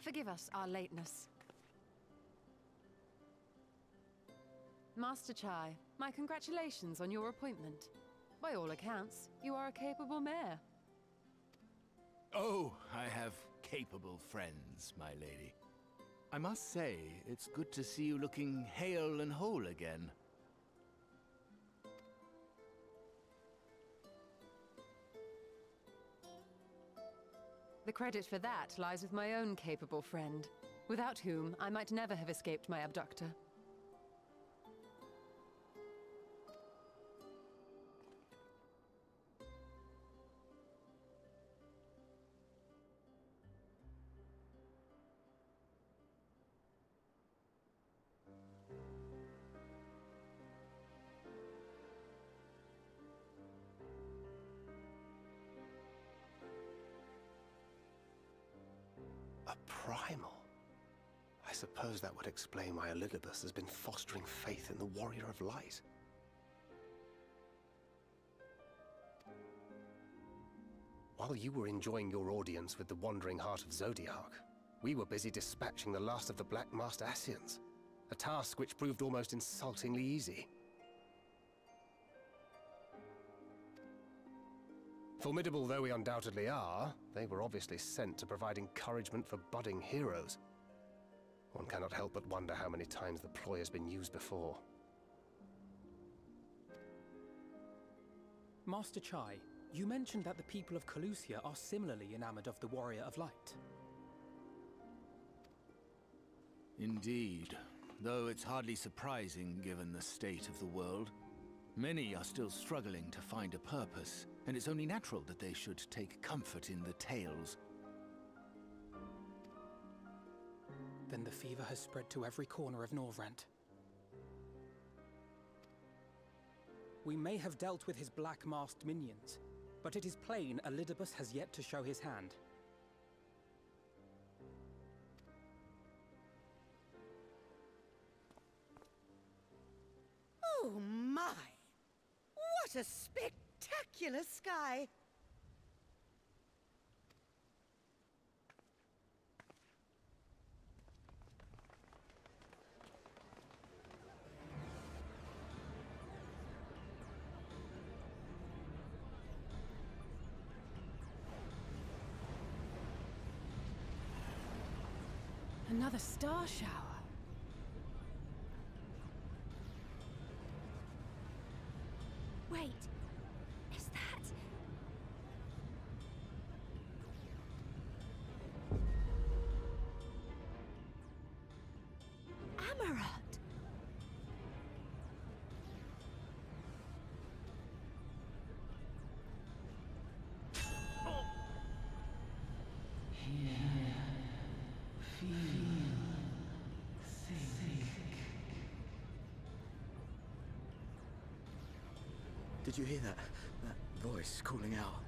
Forgive us our lateness. Master Chai, my congratulations on your appointment. By all accounts, you are a capable mayor. Oh, I have capable friends, my lady. I must say, it's good to see you looking hale and whole again. The credit for that lies with my own capable friend, without whom I might never have escaped my abductor. I suppose that would explain why Elidibus has been fostering faith in the Warrior of Light. While you were enjoying your audience with the Wandering Heart of Zodiac, we were busy dispatching the last of the Black Master Assians, a task which proved almost insultingly easy. Formidable though we undoubtedly are, they were obviously sent to provide encouragement for budding heroes. One cannot help but wonder how many times the ploy has been used before. Master Chai, you mentioned that the people of Calusia are similarly enamored of the Warrior of Light. Indeed, though it's hardly surprising given the state of the world. Many are still struggling to find a purpose, and it's only natural that they should take comfort in the tales. Then the fever has spread to every corner of Norvrant. We may have dealt with his black-masked minions, but it is plain Elidibus has yet to show his hand. Oh my! What a spectacular sky! Another star shower. Wait, is that Amarat? Oh. Did you hear that? That voice calling out?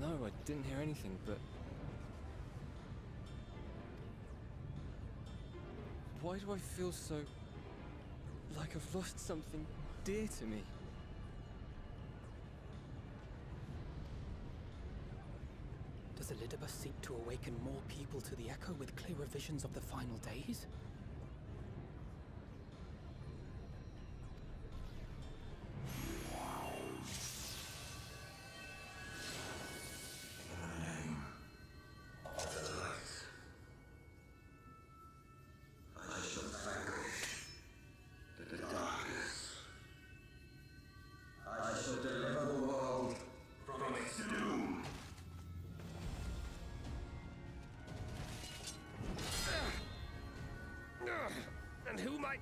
No, I didn't hear anything, but... Why do I feel so... like I've lost something dear to me? Does Elidibus seek to awaken more people to the Echo with clearer visions of the final days?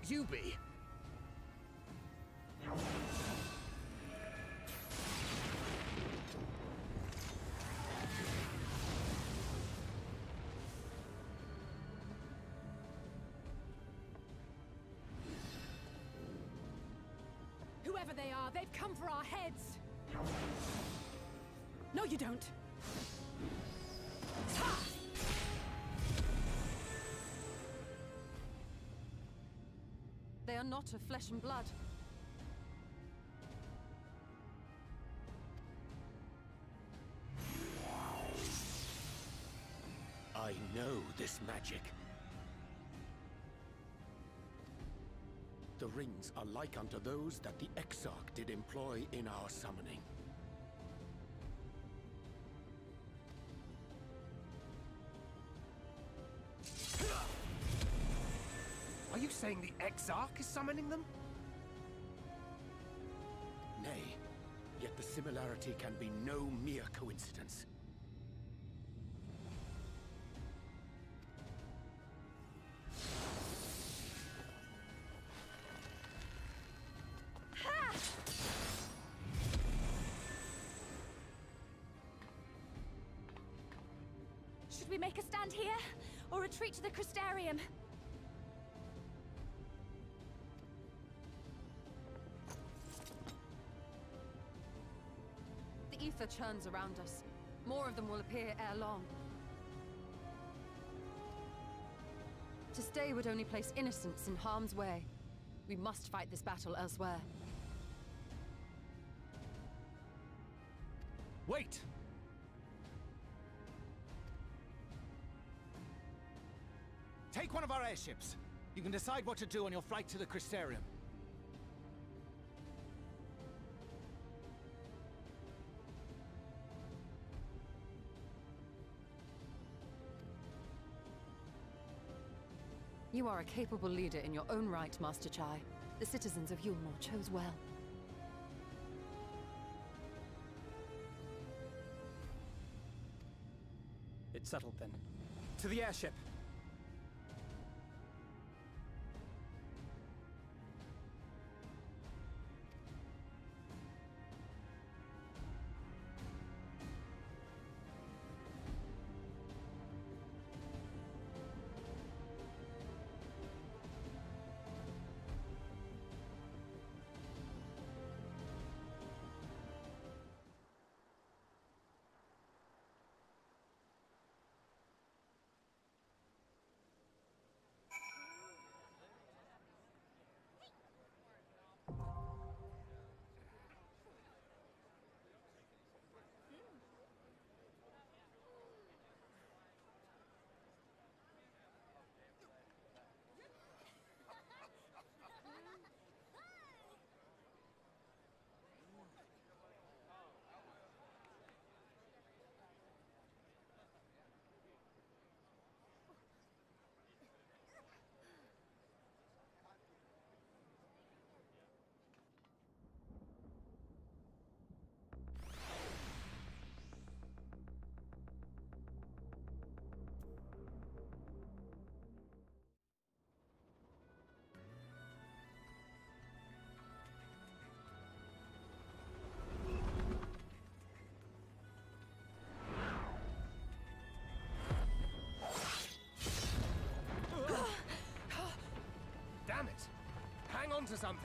You be? Whoever they are, they've come for our heads. No, you don't. They are not of flesh and blood. know this magic. The rings are like unto those that the Exarch did employ in our summoning. Are you saying the Exarch is summoning them? Nay, yet the similarity can be no mere coincidence. Should we make a stand here, or retreat to the Crystarium? The ether churns around us. More of them will appear ere long. To stay would only place innocents in harm's way. We must fight this battle elsewhere. Wait! Take one of our airships. You can decide what to do on your flight to the Crystarium. You are a capable leader in your own right, Master Chai. The citizens of Yulmore chose well. It's settled then. To the airship! To something.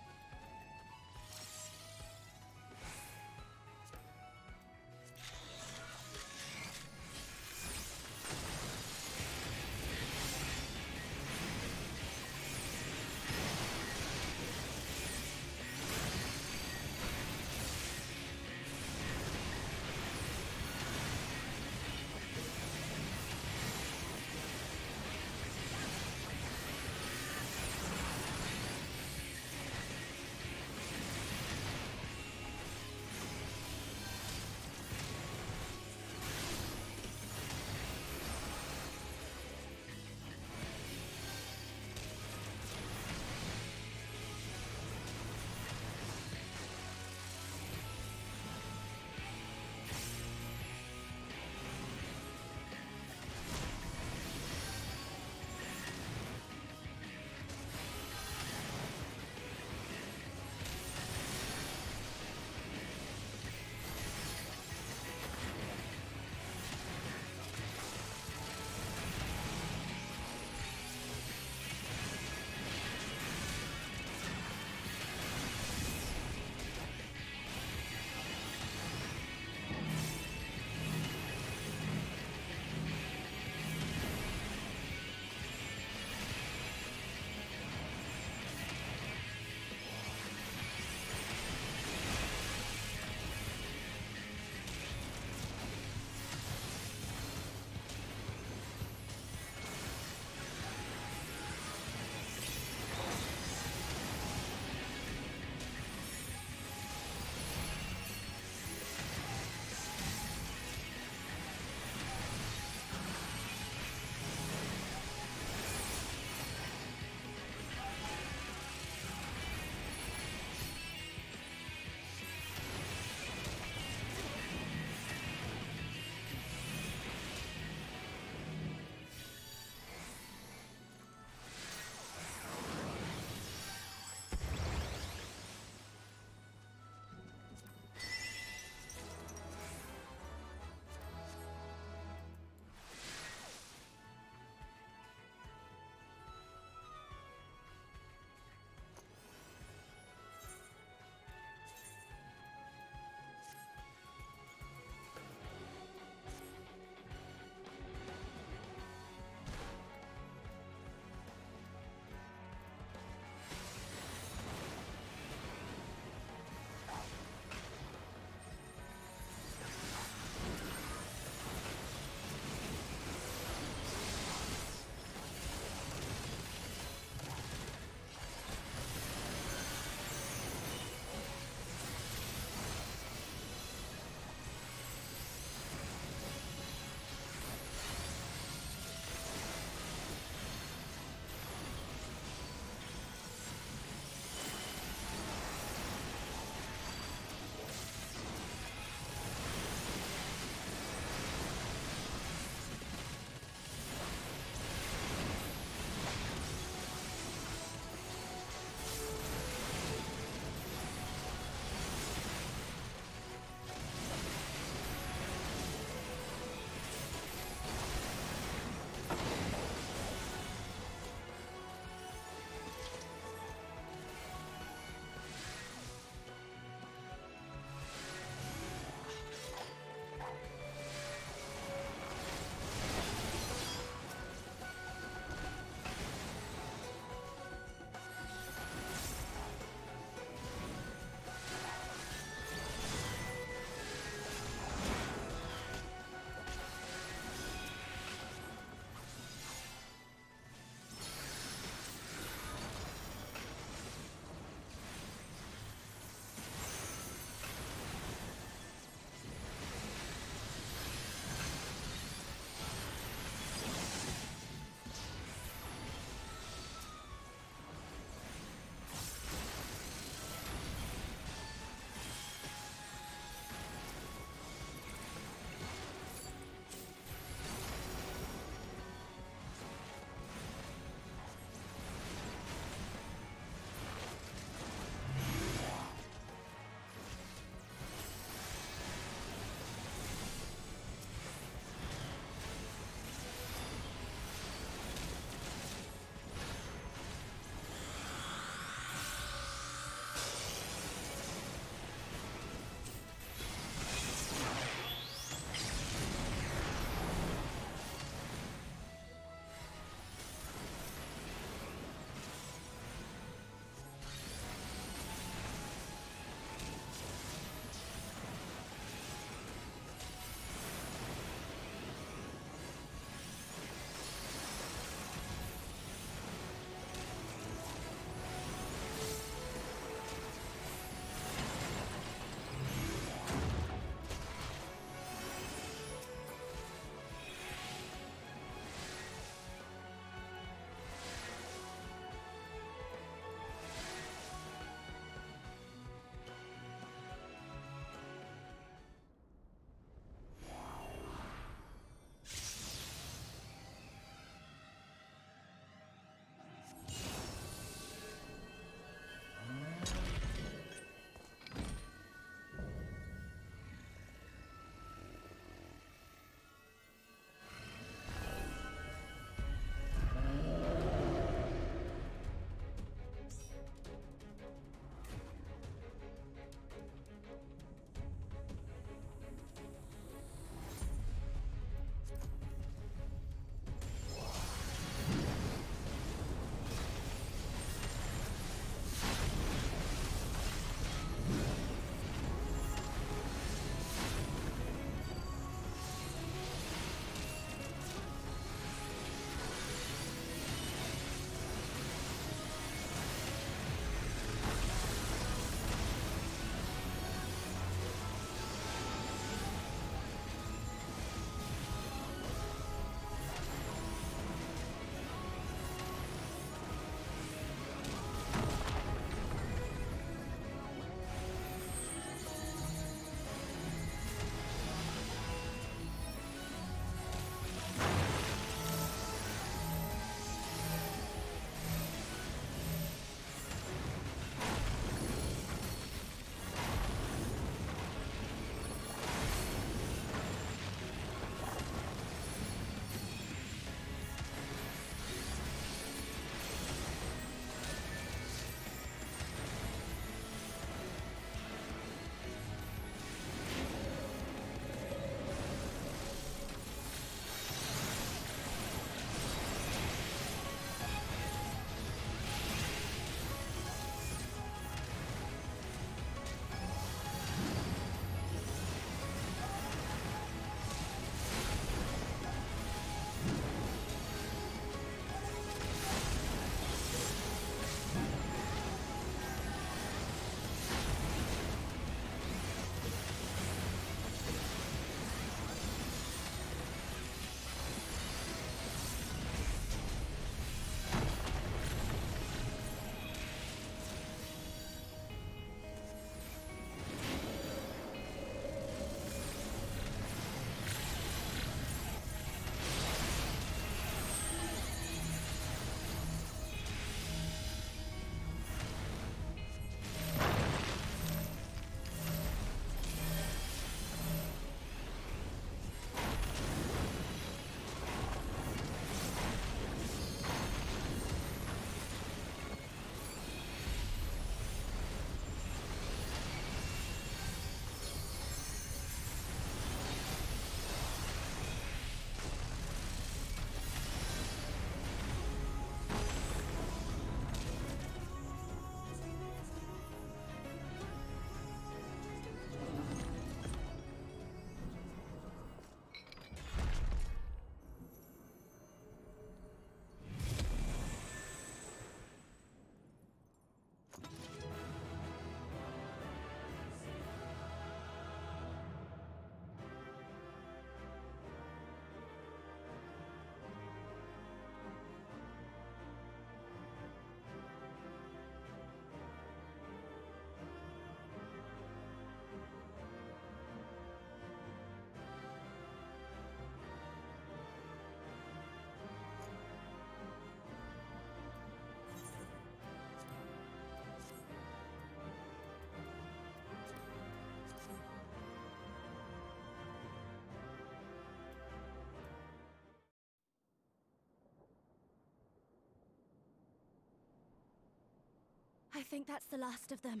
I think that's the last of them.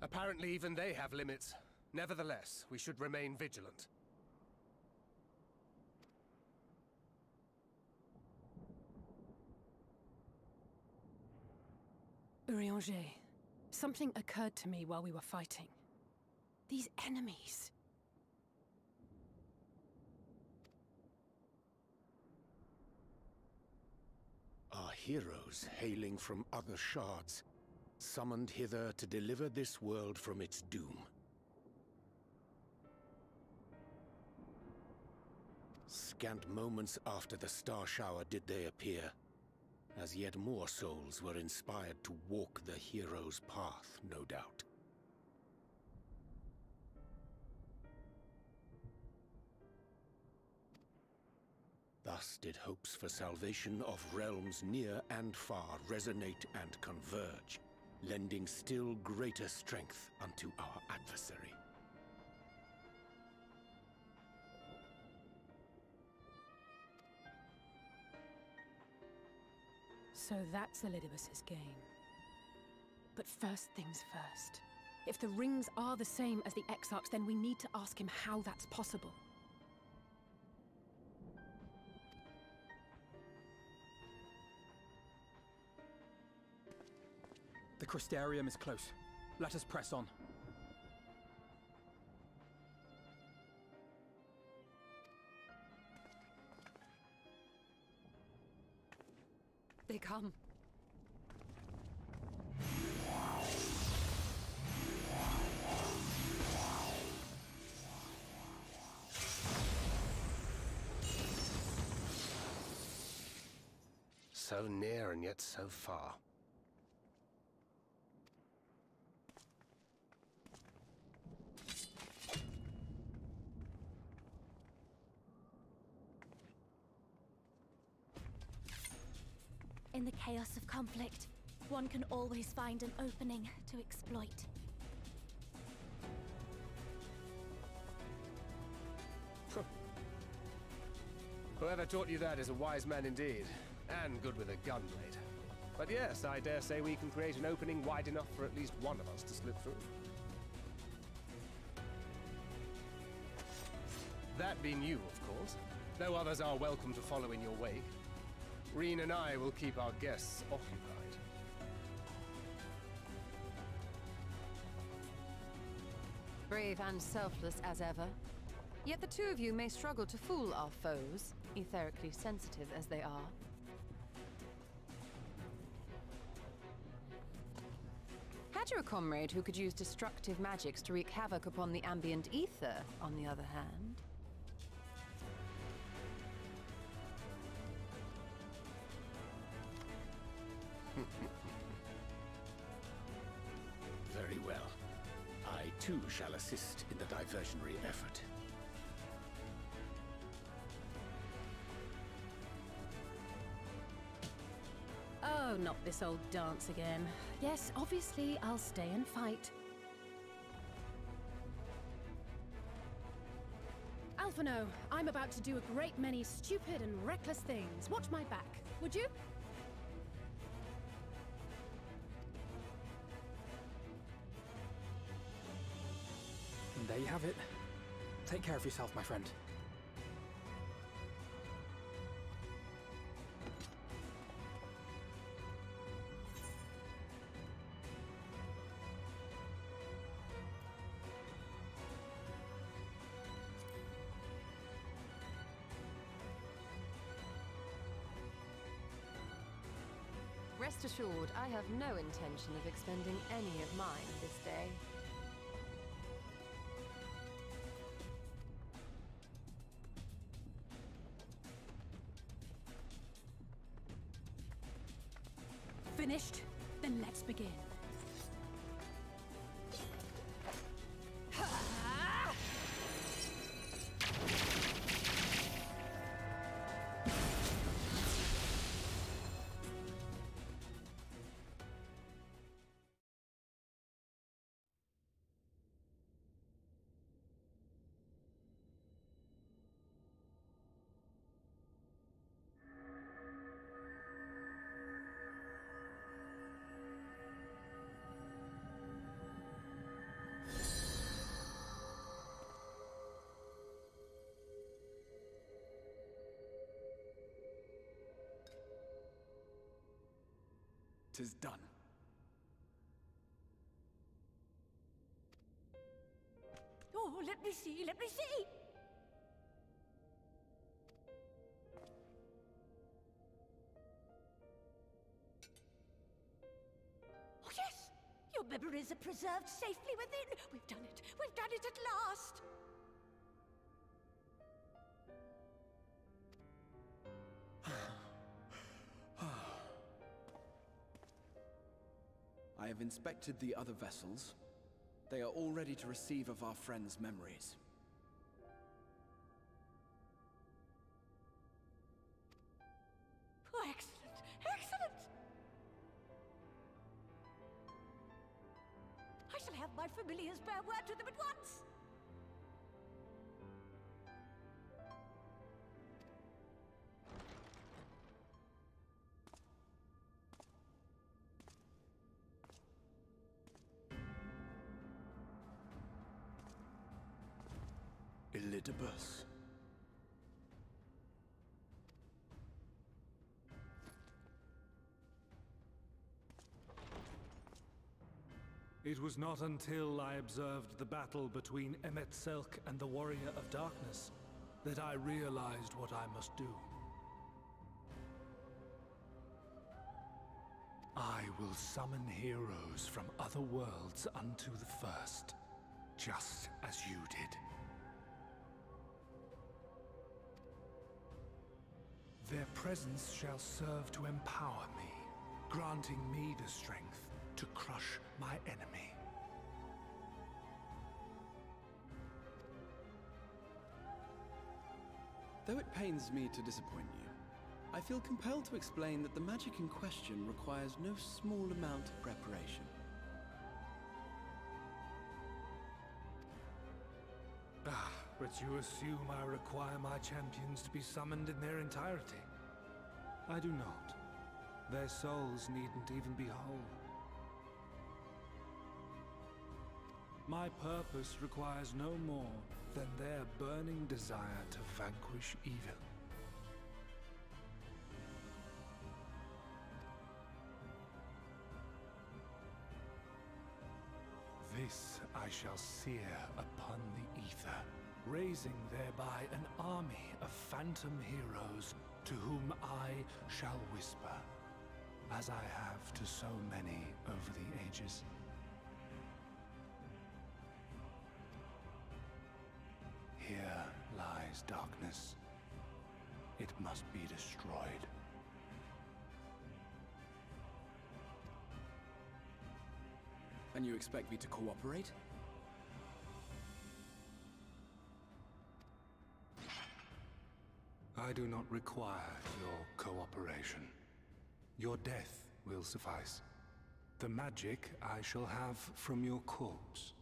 Apparently even they have limits. Nevertheless, we should remain vigilant. Urianger, something occurred to me while we were fighting. These enemies. Our heroes, hailing from other shards, summoned hither to deliver this world from its doom. Scant moments after the star shower did they appear, as yet more souls were inspired to walk the hero's path, no doubt. Thus did hopes for salvation of realms near and far resonate and converge, lending still greater strength unto our adversary. So that's Elidibus's game. But first things first. If the rings are the same as the Exarch's, then we need to ask him how that's possible. The Crystarium is close. Let us press on. They come. So near and yet so far. In the chaos of conflict, one can always find an opening to exploit. Whoever taught you that is a wise man indeed, and good with a gun blade. But yes, I dare say we can create an opening wide enough for at least one of us to slip through. That being you, of course, though others are welcome to follow in your wake. Reen and I will keep our guests occupied. Brave and selfless as ever. Yet the two of you may struggle to fool our foes, etherically sensitive as they are. Had you a comrade who could use destructive magics to wreak havoc upon the ambient ether, on the other hand? Very well. I too shall assist in the diversionary effort. Oh, not this old dance again. Yes, obviously I'll stay and fight. Alphinaud, I'm about to do a great many stupid and reckless things. Watch my back, would you? There you have it. Take care of yourself, my friend. Rest assured, I have no intention of expending any of mine this day. Finished? Then let's begin. 'Tis done. Oh, let me see, let me see! Oh, yes! Your memories are preserved safely within. We've done it at last! I have inspected the other vessels. They are all ready to receive of our friends' memories. Oh, excellent! Excellent! I shall have my familiars bear word to them at once! Elidibus. It was not until I observed the battle between Emet-Selch and the Warrior of Darkness that I realized what I must do. I will summon heroes from other worlds unto the first, just as you did. Their presence shall serve to empower me, granting me the strength to crush my enemy. Though it pains me to disappoint you, I feel compelled to explain that the magic in question requires no small amount of preparation. But you assume I require my champions to be summoned in their entirety. I do not. Their souls needn't even be whole. My purpose requires no more than their burning desire to vanquish evil. This I shall sear upon the ether, raising thereby an army of phantom heroes to whom I shall whisper, as I have to so many over the ages. Here lies darkness. It must be destroyed. And you expect me to cooperate? I do not require your cooperation. Your death will suffice. The magic I shall have from your corpse.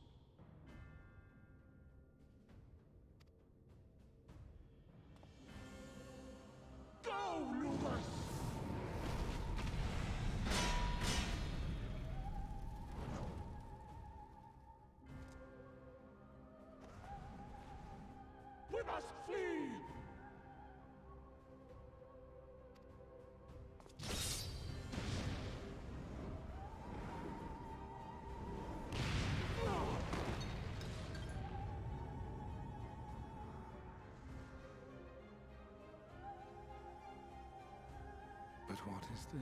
Go, Lubus! We must flee! What is this?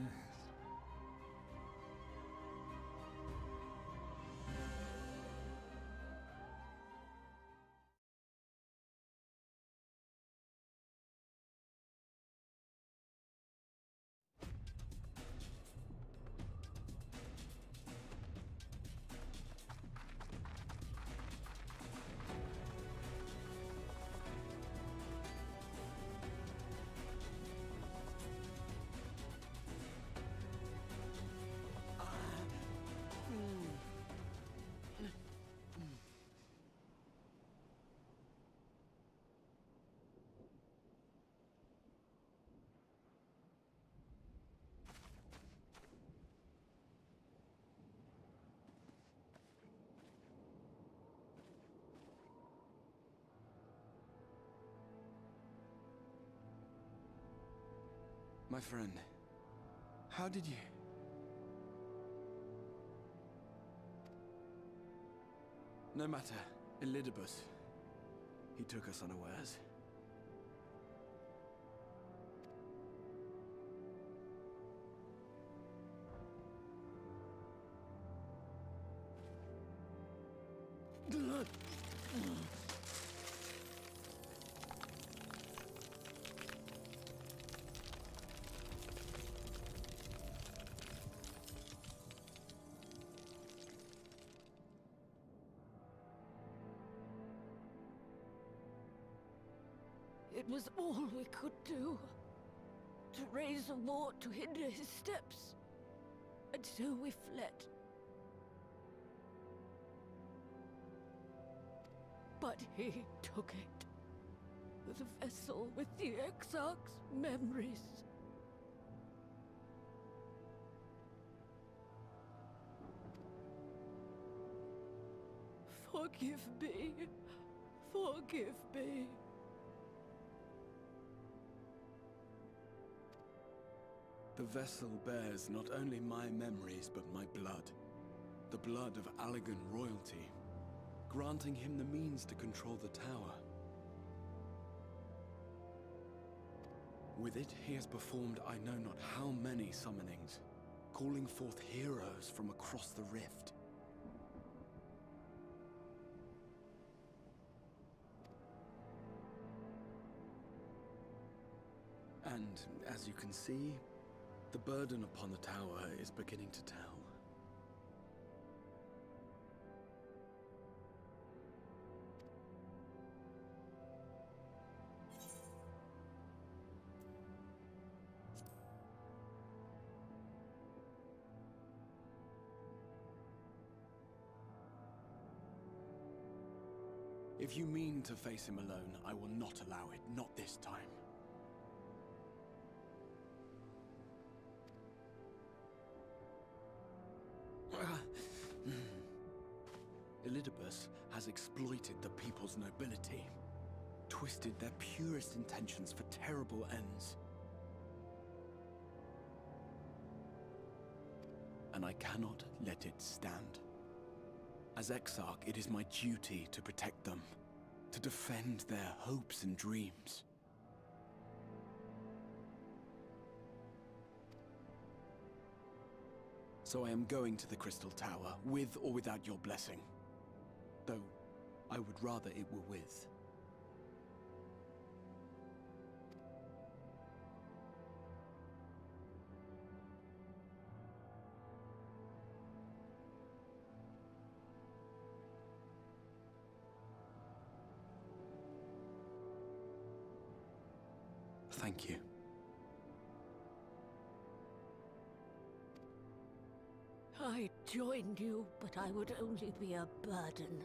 My friend, how did you... No matter, Elidibus. He took us unawares. It was all we could do, to raise a war to hinder his steps, and so we fled. But he took it, the vessel with the Exarch's memories. Forgive me, forgive me. The vessel bears not only my memories, but my blood. The blood of Allagan royalty, granting him the means to control the tower. With it, he has performed I know not how many summonings, calling forth heroes from across the rift. And, as you can see, the burden upon the tower is beginning to tell. If you mean to face him alone, I will not allow it, not this time. Elidibus has exploited the people's nobility, twisted their purest intentions for terrible ends. And I cannot let it stand. As Exarch, it is my duty to protect them, to defend their hopes and dreams. So I am going to the Crystal Tower, with or without your blessing. Though, I would rather it were with. Thank you. I joined you, but I would only be a burden.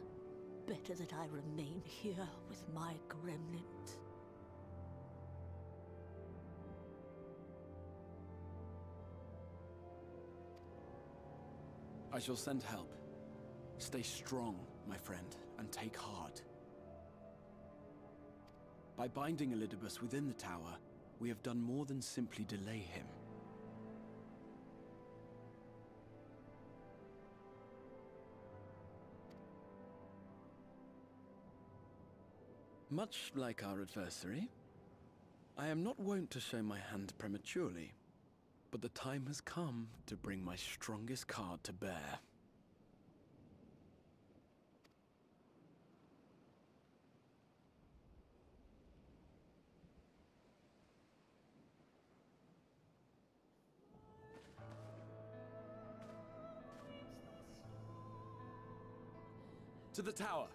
Better that I remain here with my gremlins. I shall send help. Stay strong, my friend, and take heart. By binding Elidibus within the tower, we have done more than simply delay him. Much like our adversary, I am not wont to show my hand prematurely, but the time has come to bring my strongest card to bear. To the tower!